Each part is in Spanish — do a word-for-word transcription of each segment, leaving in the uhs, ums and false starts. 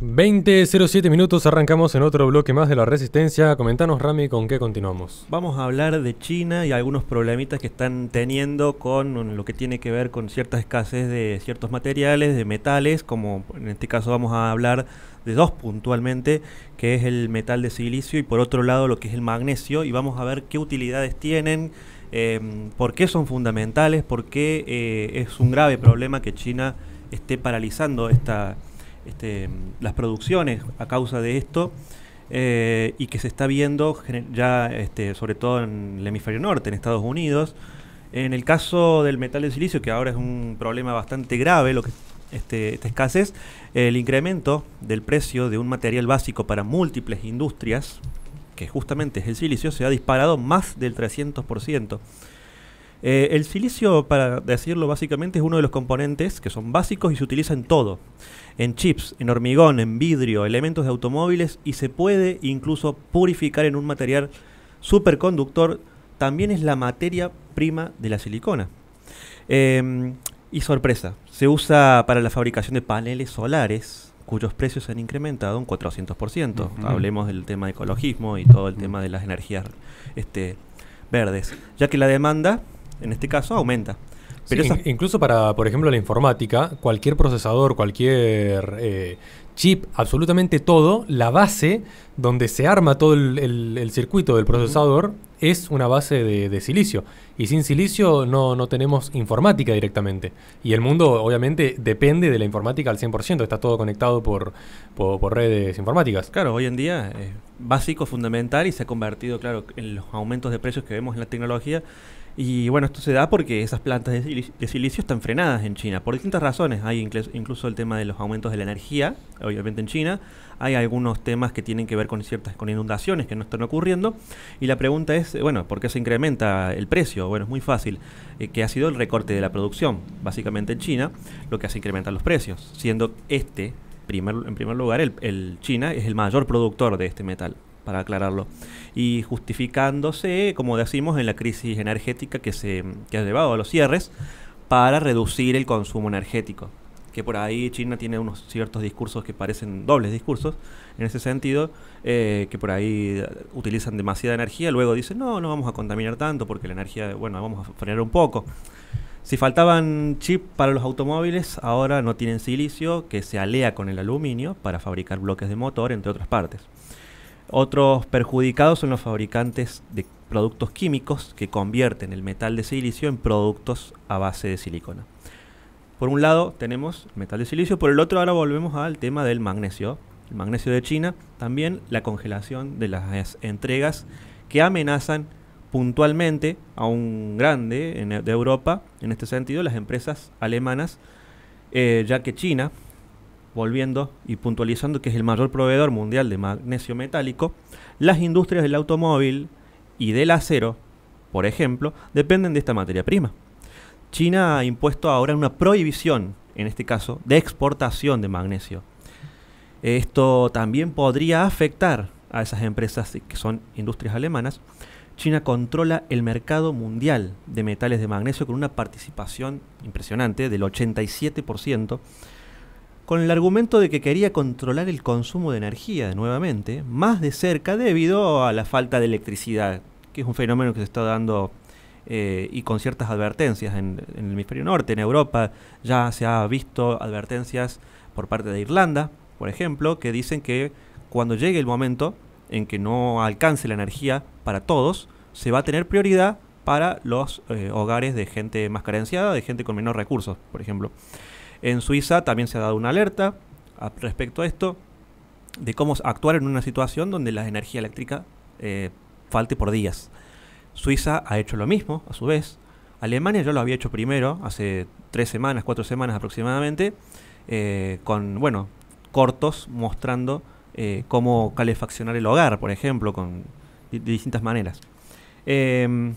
veinte cero siete minutos, arrancamos en otro bloque más de La Resistencia. Comentanos, Rami, ¿con qué continuamos? Vamos a hablar de China y algunos problemitas que están teniendo con lo que tiene que ver con cierta escasez de ciertos materiales, de metales, como en este caso vamos a hablar de dos puntualmente, que es el metal de silicio y por otro lado lo que es el magnesio, y vamos a ver qué utilidades tienen, eh, por qué son fundamentales, por qué eh, es un grave problema que China esté paralizando esta... Este, las producciones a causa de esto, eh, y que se está viendo ya este, sobre todo en el hemisferio norte, en Estados Unidos. En el caso del metal de silicio, que ahora es un problema bastante grave, lo que este, esta escasez, el incremento del precio de un material básico para múltiples industrias, que justamente es el silicio, se ha disparado más del trescientos por ciento. Eh, el silicio, para decirlo básicamente, es uno de los componentes que son básicos y se utiliza en todo, en chips, en hormigón, en vidrio, elementos de automóviles, y se puede incluso purificar en un material superconductor. También es la materia prima de la silicona. Eh, y sorpresa, se usa para la fabricación de paneles solares, cuyos precios se han incrementado un cuatrocientos por ciento. Uh-huh. Hablemos del tema de ecologismo y todo el uh-huh. tema de las energías este, verdes, ya que la demanda... en este caso aumenta. Pero sí, incluso para, por ejemplo, la informática, cualquier procesador, cualquier eh, chip, absolutamente todo, la base donde se arma todo el, el, el circuito del procesador es una base de, de silicio. Y sin silicio no, no tenemos informática directamente. Y el mundo, obviamente, depende de la informática al cien por ciento. Está todo conectado por, por, por redes informáticas. Claro, hoy en día es básico, fundamental, y se ha convertido, claro, en los aumentos de precios que vemos en la tecnología. Y bueno, esto se da porque esas plantas de silicio, de silicio están frenadas en China por distintas razones. Hay incluso el tema de los aumentos de la energía, obviamente en China. Hay algunos temas que tienen que ver con ciertas con inundaciones que no están ocurriendo. Y la pregunta es, bueno, ¿por qué se incrementa el precio? Bueno, es muy fácil, eh, que ha sido el recorte de la producción, básicamente en China, lo que hace incrementar los precios. Siendo este, primer, en primer lugar, el, el China es el mayor productor de este metal, para aclararlo, y justificándose, como decimos, en la crisis energética que se que ha llevado a los cierres para reducir el consumo energético, que por ahí China tiene unos ciertos discursos que parecen dobles discursos, en ese sentido, eh, que por ahí utilizan demasiada energía, luego dicen, no, no vamos a contaminar tanto porque la energía, bueno, vamos a frenar un poco. Si faltaban chips para los automóviles, ahora no tienen silicio, que se alea con el aluminio para fabricar bloques de motor, entre otras partes. Otros perjudicados son los fabricantes de productos químicos que convierten el metal de silicio en productos a base de silicona. Por un lado tenemos metal de silicio, por el otro ahora volvemos al tema del magnesio. El magnesio de China, también la congelación de las entregas que amenazan puntualmente a un grande en, de Europa, en este sentido las empresas alemanas, eh, ya que China... Volviendo y puntualizando que es el mayor proveedor mundial de magnesio metálico, las industrias del automóvil y del acero, por ejemplo, dependen de esta materia prima. China ha impuesto ahora una prohibición, en este caso, de exportación de magnesio. Esto también podría afectar a esas empresas que son industrias alemanas. China controla el mercado mundial de metales de magnesio con una participación impresionante del ochenta y siete por ciento, con el argumento de que quería controlar el consumo de energía nuevamente, más de cerca debido a la falta de electricidad, que es un fenómeno que se está dando eh, y con ciertas advertencias en, en el hemisferio norte, en Europa ya se ha visto advertencias por parte de Irlanda, por ejemplo, que dicen que cuando llegue el momento en que no alcance la energía para todos, se va a tener prioridad para los eh, hogares de gente más carenciada, de gente con menos recursos, por ejemplo. En Suiza también se ha dado una alerta a, respecto a esto, de cómo actuar en una situación donde la energía eléctrica eh, falte por días. Suiza ha hecho lo mismo, a su vez. Alemania ya lo había hecho primero, hace tres semanas, cuatro semanas aproximadamente, eh, con, bueno, cortos mostrando eh, cómo calefaccionar el hogar, por ejemplo, con, de, de distintas maneras. Eh,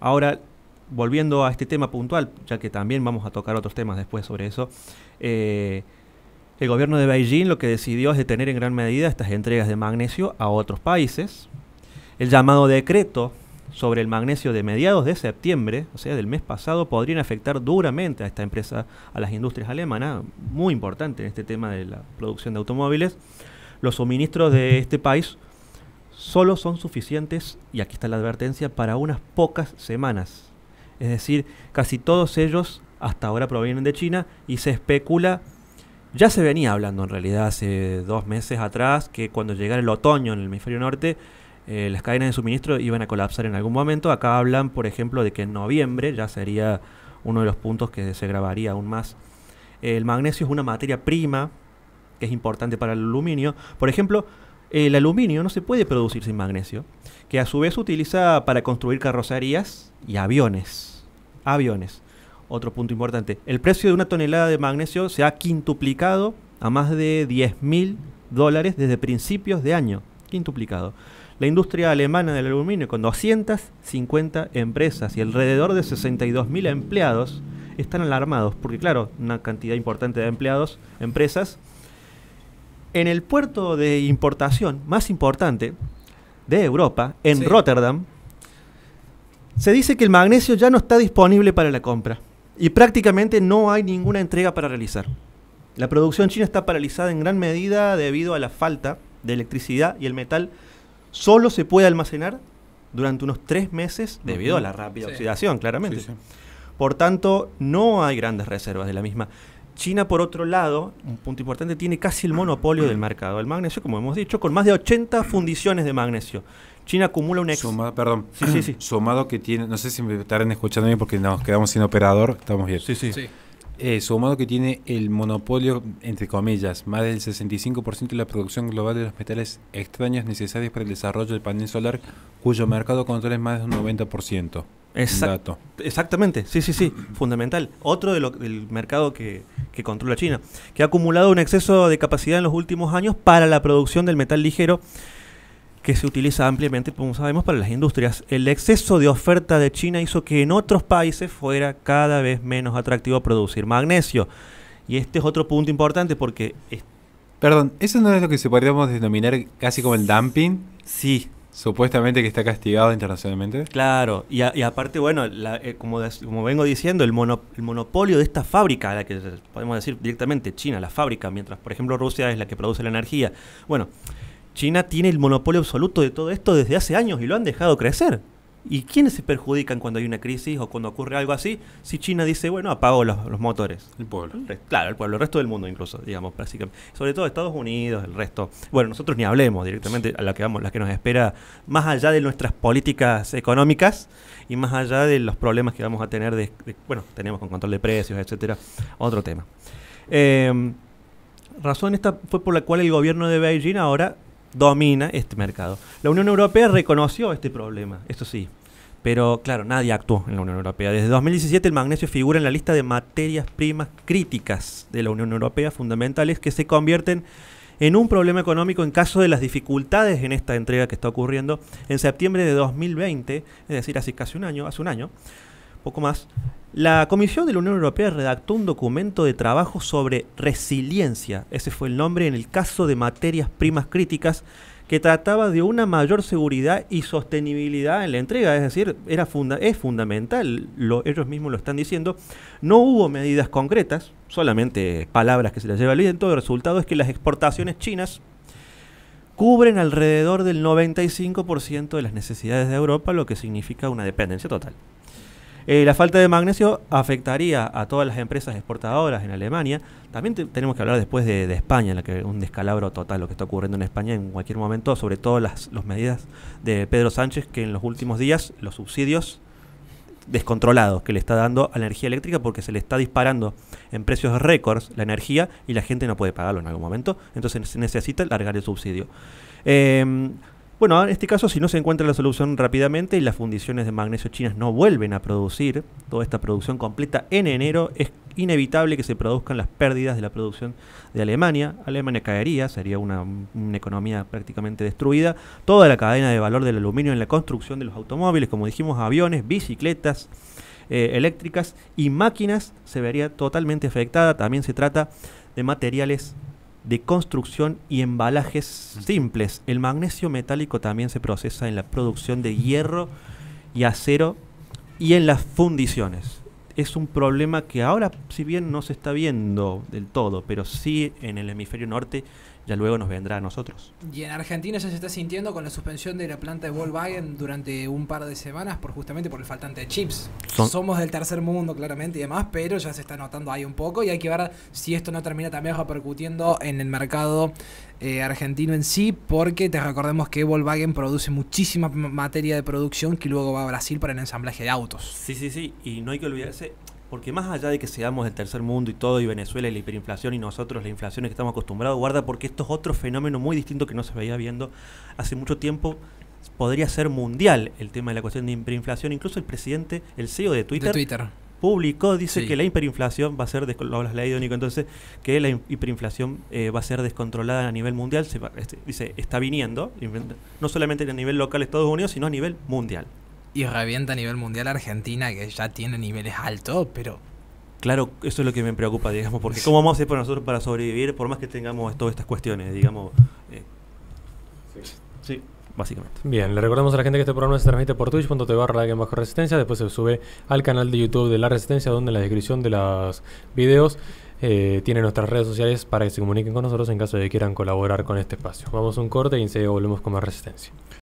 ahora... Volviendo a este tema puntual, ya que también vamos a tocar otros temas después sobre eso, eh, el gobierno de Beijing lo que decidió es detener en gran medida estas entregas de magnesio a otros países. El llamado decreto sobre el magnesio de mediados de septiembre, o sea, del mes pasado, podrían afectar duramente a esta empresa, a las industrias alemanas, muy importante en este tema de la producción de automóviles. Los suministros de este país solo son suficientes, y aquí está la advertencia, para unas pocas semanas. Es decir, casi todos ellos hasta ahora provienen de China, y se especula, ya se venía hablando en realidad hace dos meses atrás, que cuando llegara el otoño en el hemisferio norte, eh, las cadenas de suministro iban a colapsar en algún momento. Acá hablan, por ejemplo, de que en noviembre ya sería uno de los puntos que se agravaría aún más. El magnesio es una materia prima que es importante para el aluminio. Por ejemplo, el aluminio no se puede producir sin magnesio, que a su vez se utiliza para construir carrocerías y aviones. Aviones. Otro punto importante. El precio de una tonelada de magnesio se ha quintuplicado a más de diez mil dólares desde principios de año. Quintuplicado. La industria alemana del aluminio, con doscientas cincuenta empresas y alrededor de sesenta y dos mil empleados, están alarmados porque, claro, una cantidad importante de empleados, empresas, en el puerto de importación más importante de Europa, en sí. Rotterdam, se dice que el magnesio ya no está disponible para la compra y prácticamente no hay ninguna entrega para realizar. La producción china está paralizada en gran medida debido a la falta de electricidad, y el metal solo se puede almacenar durante unos tres meses debido uh-huh. a la rápida sí. oxidación, claramente. Sí, sí. Por tanto, no hay grandes reservas de la misma. China, por otro lado, un punto importante, tiene casi el monopolio del mercado del magnesio, como hemos dicho, con más de ochenta fundiciones de magnesio. China acumula un ex... Sumado, perdón. Sí, sí, sí. Sumado que tiene... No sé si me estarán escuchando bien porque nos quedamos sin operador. Estamos bien. Sí, sí. sí. Eh, sumado que tiene el monopolio, entre comillas, más del sesenta y cinco por ciento de la producción global de los metales extraños necesarios para el desarrollo del panel solar, cuyo mercado controla es más de un noventa por ciento. Exacto. Exactamente, sí, sí, sí, fundamental. Otro de lo, del mercado que, que controla China, que ha acumulado un exceso de capacidad en los últimos años para la producción del metal ligero, que se utiliza ampliamente, como sabemos, para las industrias. El exceso de oferta de China hizo que en otros países fuera cada vez menos atractivo producir magnesio. Y este es otro punto importante porque... Es Perdón, ¿eso no es lo que se podríamos denominar casi como el dumping? Sí. Supuestamente que está castigado internacionalmente. Claro, y, a, y aparte, bueno, la, eh, como, de, como vengo diciendo, el, mono, el monopolio de esta fábrica, la que podemos decir directamente China, la fábrica, mientras por ejemplo Rusia es la que produce la energía. Bueno, China tiene el monopolio absoluto de todo esto desde hace años y lo han dejado crecer. ¿Y quiénes se perjudican cuando hay una crisis o cuando ocurre algo así? Si China dice, bueno, apago los, los motores. El pueblo. Claro, el pueblo, el resto del mundo incluso, digamos, básicamente. Sobre todo Estados Unidos, el resto. Bueno, nosotros ni hablemos directamente a la que vamos, la que nos espera, más allá de nuestras políticas económicas y más allá de los problemas que vamos a tener, de, de bueno, tenemos con control de precios, etcétera. Otro tema. Eh, razón esta fue por la cual el gobierno de Beijing ahora domina este mercado. La Unión Europea reconoció este problema, esto sí, pero claro, nadie actuó en la Unión Europea. Desde dos mil diecisiete el magnesio figura en la lista de materias primas críticas de la Unión Europea, fundamentales, que se convierten en un problema económico en caso de las dificultades en esta entrega que está ocurriendo. En septiembre de dos mil veinte, es decir, hace casi un año, hace un año, poco más, la Comisión de la Unión Europea redactó un documento de trabajo sobre resiliencia, ese fue el nombre, en el caso de materias primas críticas, que trataba de una mayor seguridad y sostenibilidad en la entrega, es decir, era funda es fundamental, lo, ellos mismos lo están diciendo. No hubo medidas concretas, solamente palabras que se las lleva al viento. El resultado es que las exportaciones chinas cubren alrededor del noventa y cinco por ciento de las necesidades de Europa, lo que significa una dependencia total. Eh, la falta de magnesio afectaría a todas las empresas exportadoras en Alemania. También te, tenemos que hablar después de, de España, en la que un descalabro total lo que está ocurriendo en España en cualquier momento, sobre todo las, las medidas de Pedro Sánchez, que en los últimos días, los subsidios descontrolados que le está dando a la energía eléctrica, porque se le está disparando en precios récords la energía y la gente no puede pagarlo en algún momento, entonces se necesita largar el subsidio. Eh, Bueno, en este caso, si no se encuentra la solución rápidamente y las fundiciones de magnesio chinas no vuelven a producir toda esta producción completa en enero, es inevitable que se produzcan las pérdidas de la producción de Alemania. Alemania caería, sería una, una economía prácticamente destruida. Toda la cadena de valor del aluminio en la construcción de los automóviles, como dijimos, aviones, bicicletas eh, eléctricas y máquinas, se vería totalmente afectada. También se trata de materiales de construcción y embalajes simples. El magnesio metálico también se procesa en la producción de hierro y acero y en las fundiciones. Es un problema que ahora, si bien no se está viendo del todo, pero sí en el hemisferio norte, ya luego nos vendrá a nosotros. Y en Argentina ya se está sintiendo con la suspensión de la planta de Volkswagen durante un par de semanas, por justamente por el faltante de chips. Son Somos del tercer mundo, claramente, y demás, pero ya se está notando ahí un poco, y hay que ver si esto no termina también repercutiendo en el mercado eh, argentino en sí, porque te recordemos que Volkswagen produce muchísima materia de producción que luego va a Brasil para el ensamblaje de autos. Sí, sí, sí, y no hay que olvidarse... Porque más allá de que seamos del tercer mundo y todo, y Venezuela y la hiperinflación y nosotros la inflación que estamos acostumbrados, guarda, porque esto es otro fenómeno muy distinto que no se veía viendo hace mucho tiempo. Podría ser mundial el tema de la cuestión de hiperinflación. Incluso el presidente, el C E O de Twitter, de Twitter. publicó, dice sí. que la hiperinflación va a ser, lo has leído, Nico, entonces, que la hiperinflación eh, va a ser descontrolada a nivel mundial. Se va, este, dice, está viniendo, no solamente a nivel local de Estados Unidos, sino a nivel mundial. Y revienta a nivel mundial Argentina, que ya tiene niveles altos, pero... Claro, eso es lo que me preocupa, digamos, porque ¿cómo vamos a hacer para nosotros para sobrevivir, por más que tengamos todas estas cuestiones, digamos? Eh, sí, básicamente. Bien, le recordamos a la gente que este programa se transmite por twitch punto t v barra la bajo resistencia, después se sube al canal de YouTube de La Resistencia, donde en la descripción de los videos eh, tiene nuestras redes sociales para que se comuniquen con nosotros en caso de que quieran colaborar con este espacio. Vamos a un corte y enseguida volvemos con más Resistencia.